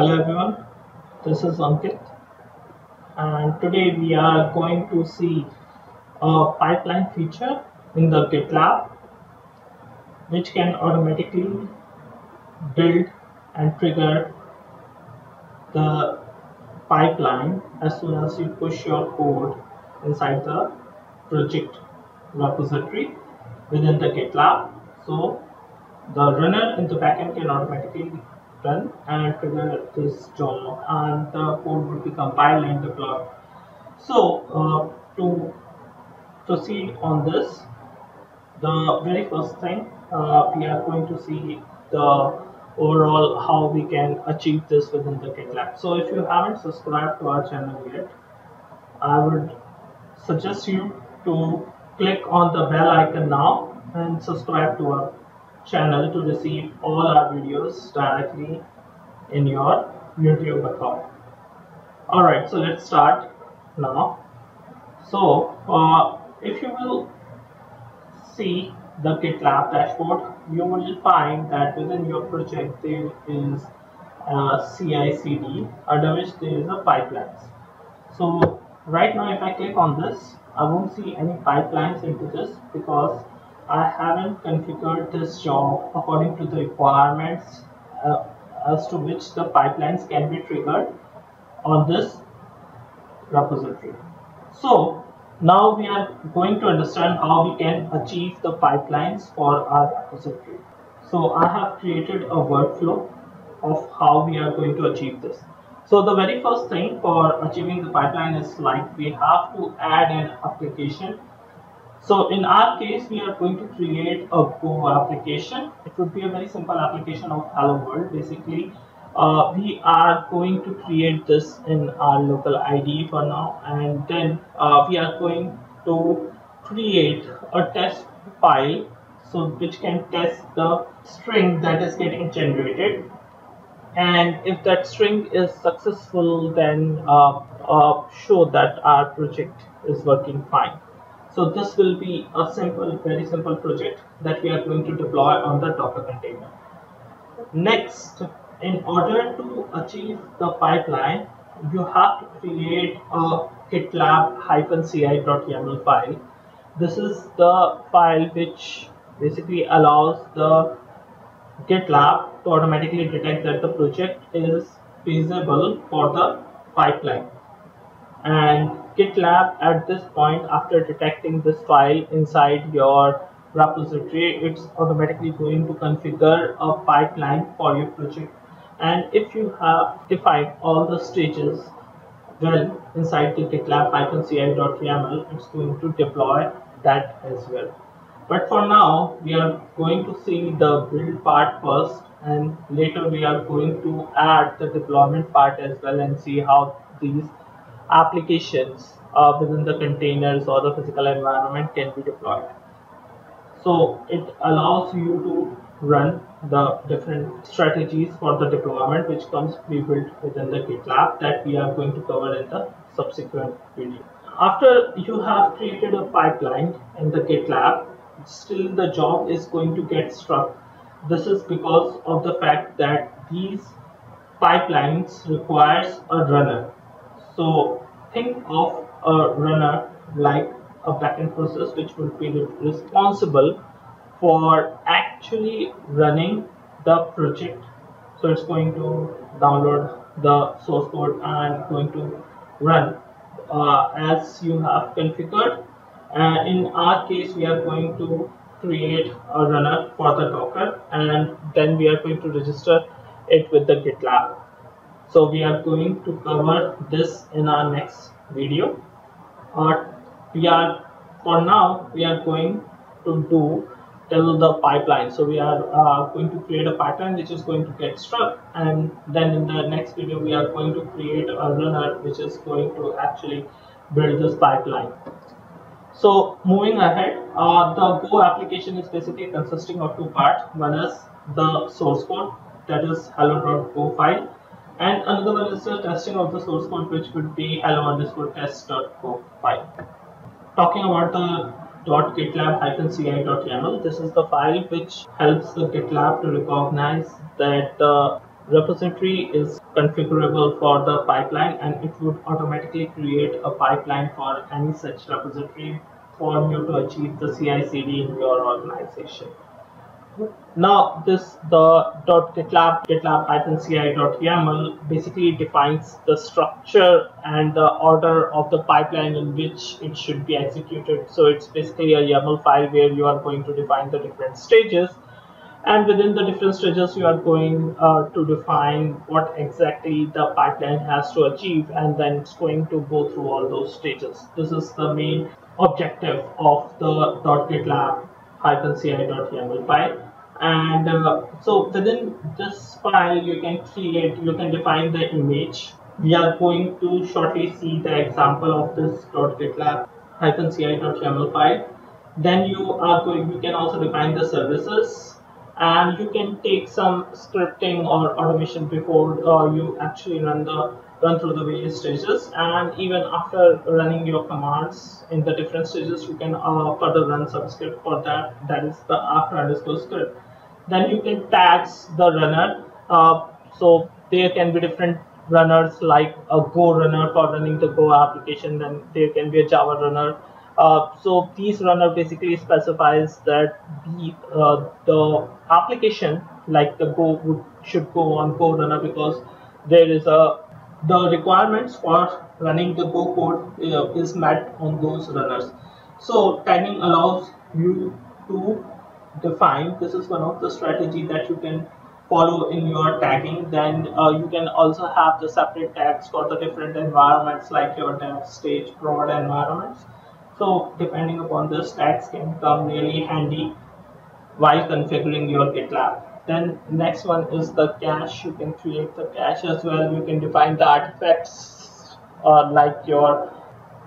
Hello everyone, this is Ankit, and today we are going to see a pipeline feature in the GitLab which can automatically build and trigger the pipeline as soon as you push your code inside the project repository within the GitLab. So the runner in the backend can automatically run and trigger this job, and the code will be compiled and deployed. So to proceed on this, the very first thing we are going to see the overall how we can achieve this within the GitLab. So if you haven't subscribed to our channel yet, I would suggest you to click on the bell icon now and subscribe to our channel to receive all our videos directly in your YouTube account. Alright, so let's start now. So if you will see the GitLab dashboard, you will find that within your project there is a CI/CD under which there is a pipelines. So right now if I click on this, I won't see any pipelines into this because I haven't configured this job according to the requirements as to which the pipelines can be triggered on this repository. So now we are going to understand how we can achieve the pipelines for our repository. So I have created a workflow of how we are going to achieve this. So the very first thing for achieving the pipeline is like we have to add an application. So in our case, we are going to create a Go application. It would be a very simple application of Hello World. Basically, we are going to create this in our local IDE for now, and then we are going to create a test file, so which can test the string that is getting generated. And if that string is successful, then show that our project is working fine. So this will be a simple, very simple project that we are going to deploy on the Docker container. Next, in order to achieve the pipeline, you have to create a GitLab-ci.yml file. This is the file which basically allows the GitLab to automatically detect that the project is feasible for the pipeline. And GitLab at this point, after detecting this file inside your repository, it's automatically going to configure a pipeline for your project. And if you have defined all the stages well inside the GitLab-ci.yml, it's going to deploy that as well. But for now, we are going to see the build part first, and later we are going to add the deployment part as well and see how these applications within the containers or the physical environment can be deployed. So it allows you to run the different strategies for the deployment which comes pre-built within the GitLab that we are going to cover in the subsequent video. After you have created a pipeline in the GitLab, still the job is going to get stuck. This is because of the fact that these pipelines requires a runner. So think of a runner like a backend process which will be responsible for actually running the project. So it's going to download the source code and going to run as you have configured. In our case, we are going to create a runner for the Docker, and then we are going to register it with the GitLab. So we are going to cover this in our next video. For now, we are going to do till the pipeline. So we are going to create a pipeline which is going to get struck, and then in the next video, we are going to create a runner which is going to actually build this pipeline. So moving ahead, the Go application is basically consisting of two parts. One is the source code, that is hello.go file. And another one is the testing of the source code, which would be hello_test.go file. Talking about the .gitlab-ci.yml, this is the file which helps the GitLab to recognize that the repository is configurable for the pipeline, and it would automatically create a pipeline for any such repository for you to achieve the CI/CD in your organization. Now, .gitlab-ci.yml basically defines the structure and the order of the pipeline in which it should be executed. So it's basically a YAML file where you are going to define the different stages, and within the different stages you are going to define what exactly the pipeline has to achieve, and then it's going to go through all those stages. This is the main objective of the .gitlab-ci.yml file. And so within this file you can define the image. We are going to shortly see the example of this .gitlab-ci.yml file. Then you can also define the services, and you can take some scripting or automation before you actually run through the various stages, and even after running your commands in the different stages you can further run some script for that, that is the /script. Then you can tag the runner, so there can be different runners like a Go runner for running the Go application, then there can be a Java runner. So these runner basically specifies that the application like the Go should go on Go runner, because there is the requirements for running the Go code is met on those runners. So tagging allows you to define, this is one of the strategy that you can follow in your tagging. Then you can also have the separate tags for the different environments like your dev stage, prod environments. So depending upon this, tags can come really handy while configuring your GitLab. Then next one is the cache. You can create the cache as well. You can define the artifacts like your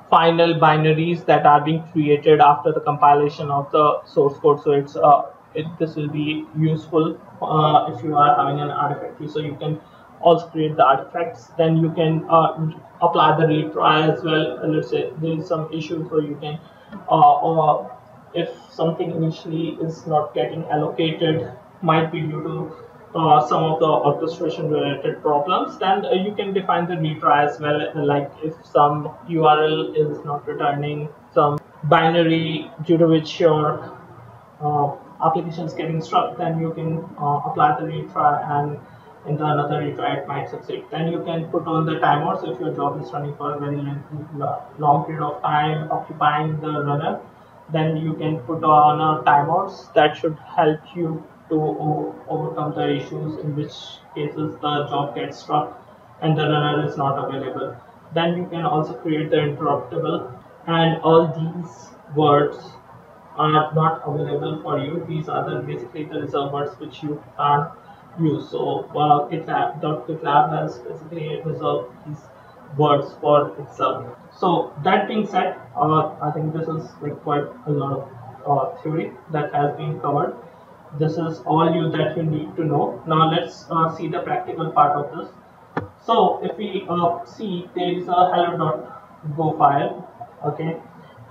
final binaries that are being created after the compilation of the source code. So it's this will be useful if you are having an artifact. So you can also create the artifacts. Then you can apply the retry as well. Let's say there is some issue, so you can if something initially is not getting allocated, might be due to some of the orchestration related problems, then you can define the retry as well, like if some URL is not returning some binary due to which your application is getting stuck, then you can apply the retry, and in the another retry it might succeed. Then you can put on the timeouts if your job is running for a very long period of time occupying the runner, then you can put on timeouts that should help you to overcome the issues, in which cases the job gets struck and the runner is not available. Then you can also create the interruptible, and all these words are not available for you. These are the basically the reserved words which you can't use. So .gitlab has basically reserved these words for itself. So that being said, I think this is like quite a lot of theory that has been covered. This is all that you need to know. Now let's see the practical part of this. So if we see, there is a hello.go file, okay,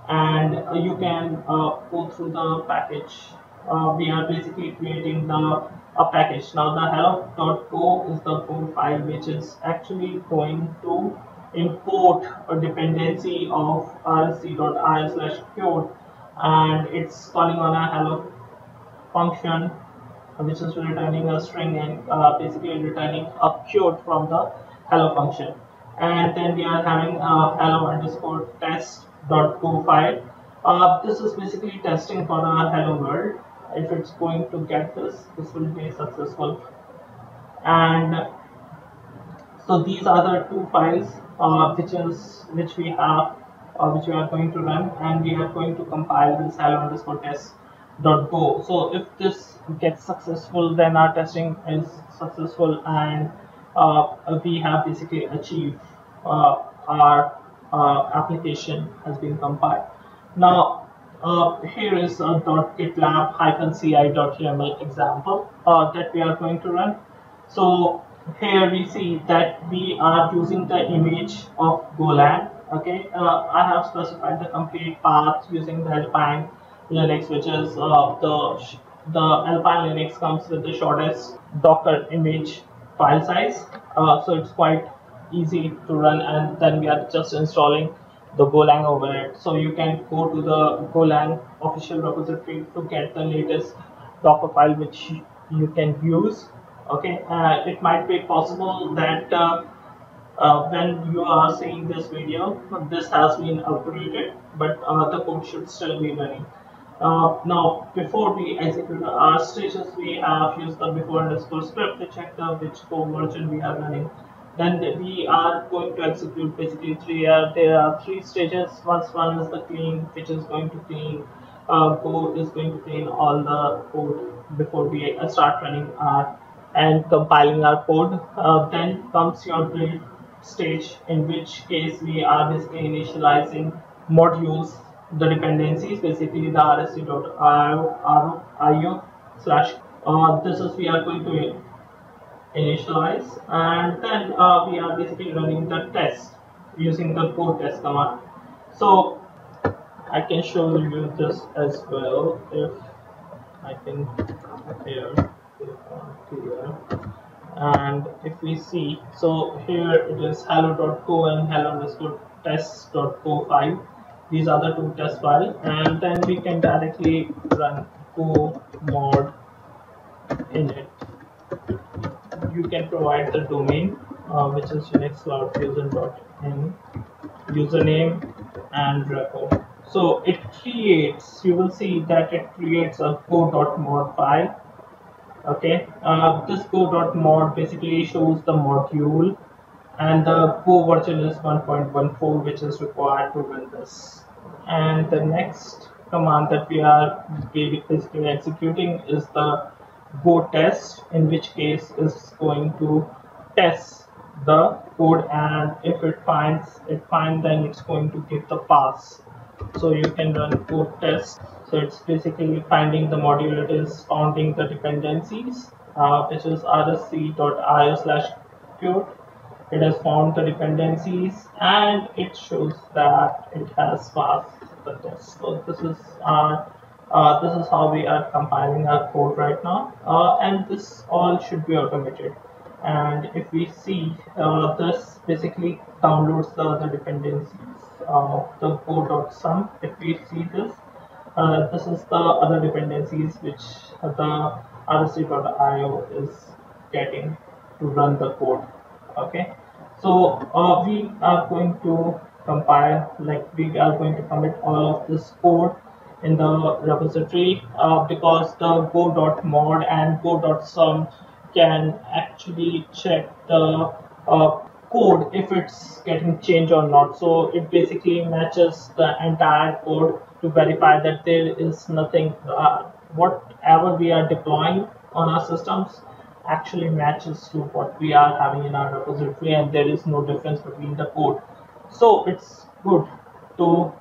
and you can go through the package. We are basically creating a package. Now the hello.go is the go file which is actually going to import a dependency of rsc.io/code, and it's calling on a hello function which is returning a string, and basically returning a code from the hello function. And then we are having a hello_test.go file. This is basically testing for the hello world. If it's going to get this will be successful. And so these are the two files which we have, which we are going to run, and we are going to compile this hello_test.go. So if this gets successful, then our testing is successful, and we have basically achieved our application has been compiled. Now here is a .gitlab-ci.yml example that we are going to run. So here we see that we are using the image of Golang. Okay, I have specified the complete path using the Alpine Linux, which is the Alpine Linux comes with the shortest Docker image file size, so it's quite easy to run. And then we are just installing the Golang overhead. So you can go to the Golang official repository to get the latest Docker file which you can use. Okay, it might be possible that when you are seeing this video, this has been updated, but the code should still be running. Now, before we execute our stages, we have used the /before_script to check the which core version we are running. Then we are going to execute basically there are three stages. One is the clean, which is going to clean go is going to clean all the code before we start running our and compiling our code. Then comes your build stage, in which case we are basically initializing modules, the dependencies, basically the rsc.io / this is we are going to initialize, and then we are basically running the test using the go test command. So I can show you this as well if I can here. And if we see, so here it is hello.go and hello_test.go file. These are the two test files, and then we can directly run go.mod in it. You can provide the domain, which is unixcloudfusion.in, username and repo. So it creates, you will see that it creates a go.mod file. Okay, this go.mod basically shows the module, and the go version is 1.14, which is required to run this. And the next command that we are basically executing is the go test, in which case is going to test the code, and if it finds it fine, then it's going to give the pass. So you can run go test. So it's basically finding the module, it is founding the dependencies, which is rsc.io/qt. It has found the dependencies and it shows that it has passed the test. So this is our this is how we are compiling our code right now, and this all should be automated. And if we see, this basically downloads the other dependencies of the go.sum. If we see this, this is the other dependencies which the rsc.io is getting to run the code. Okay, so we are going to compile, like we are going to commit all of this code in the repository, because the go.mod and go.sum can actually check the code if it's getting changed or not. So it basically matches the entire code to verify that there is nothing, whatever we are deploying on our systems actually matches to what we are having in our repository, and there is no difference between the code. So it's good to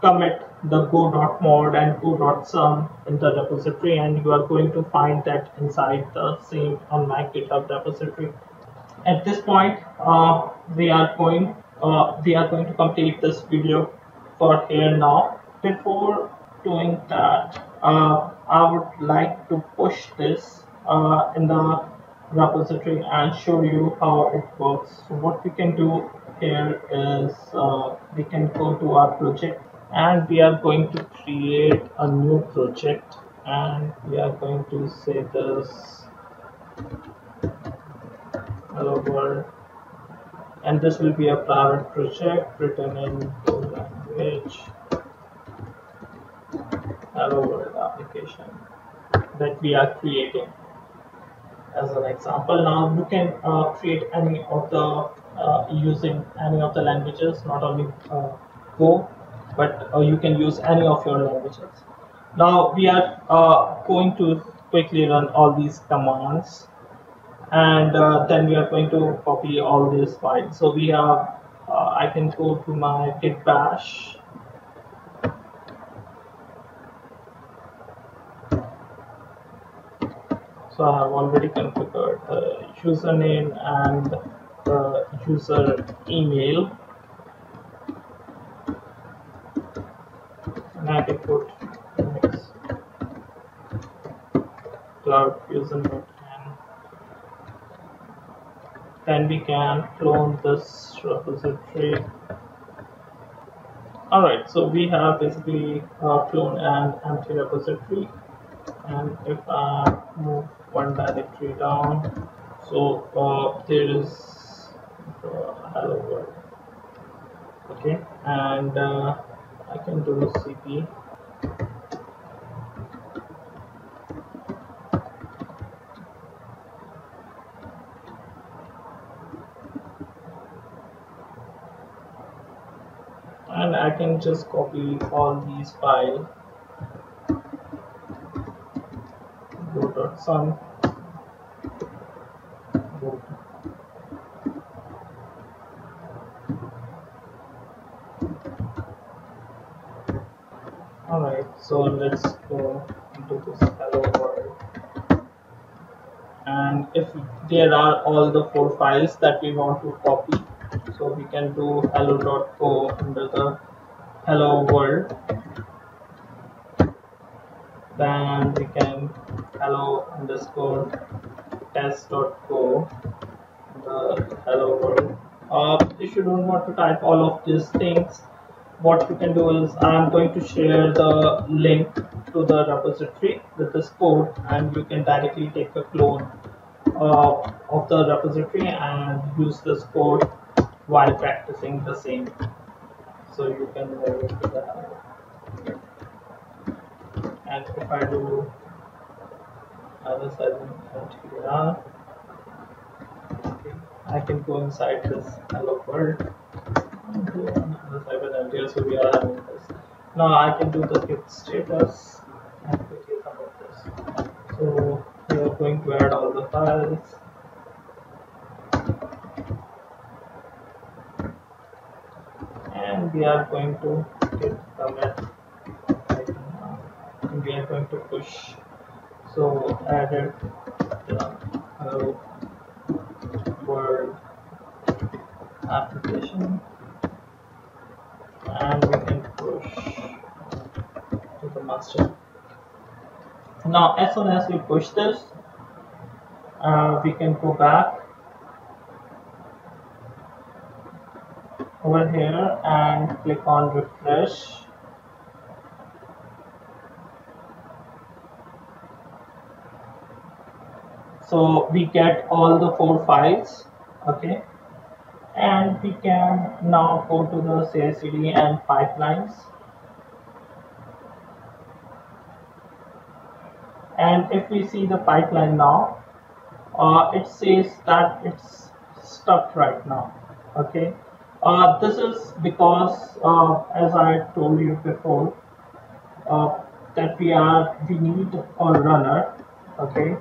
commit the go.mod and go.sum in the repository, and you are going to find that inside the same on my GitLab repository. At this point, we are going to complete this video for here now. Before doing that, I would like to push this in the repository and show you how it works. So what we can do here is we can go to our project, and we are going to create a new project, and we are going to say this hello world, and this will be a private project written in Go language, hello world application that we are creating as an example. Now you can create any of the using any of the languages, not only Go, but you can use any of your languages. Now we are going to quickly run all these commands, and then we are going to copy all these files. So we have, I can go to my git bash, so I have already configured the username and the user email. I can put unixcloudfusion.in then we can clone this repository. Alright, so we have basically clone and empty repository, and if I move one directory down, so there is hello world. Okay, and I can do cp. And I can just copy all these files, go.sum, Alright, so let's go into this hello world. And if there are all the four files that we want to copy, so we can do hello.co under the hello world. Then we can hello_test.co the hello world. If you don't want to type all of these things, what you can do is I am going to share the link to the repository with this code, and you can directly take a clone of the repository and use this code while practicing the same. So you can move it to the hello. And if I do other side, I can go inside this hello world. So we are having this. Now I can do the git status and quickly come up with this. So we are going to add all the files. And we are going to git commit right now. And we are going to push. So added the hello world application. And we can push to the master. Now, as soon as we push this, we can go back over here and click on refresh. So we get all the four files. Okay. And we can now go to the CI/CD and pipelines. And if we see the pipeline now, it says that it's stuck right now. Okay, this is because, as I told you before, that we need a runner. Okay,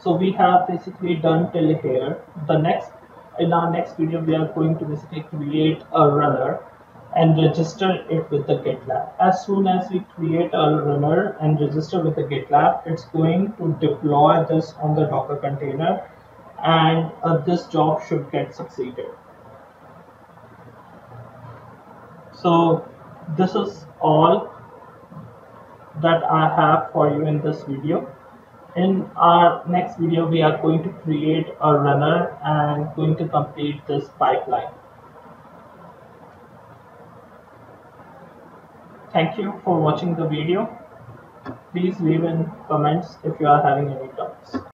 so we have basically done till here. In our next video, we are going to basically create a runner and register it with the GitLab. As soon as we create a runner and register with the GitLab, it's going to deploy this on the Docker container, and this job should get succeeded. So this is all that I have for you in this video. In our next video, we are going to create a runner and going to complete this pipeline. Thank you for watching the video. Please leave in comments if you are having any doubts.